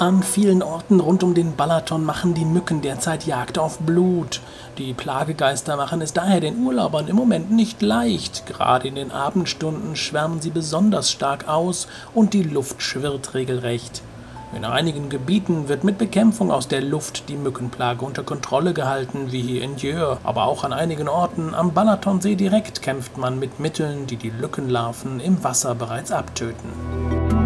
An vielen Orten rund um den Balaton machen die Mücken derzeit Jagd auf Blut. Die Plagegeister machen es daher den Urlaubern im Moment nicht leicht. Gerade in den Abendstunden schwärmen sie besonders stark aus und die Luft schwirrt regelrecht. In einigen Gebieten wird mit Bekämpfung aus der Luft die Mückenplage unter Kontrolle gehalten, wie hier in Győr. Aber auch an einigen Orten am Balatonsee direkt kämpft man mit Mitteln, die die Mückenlarven im Wasser bereits abtöten.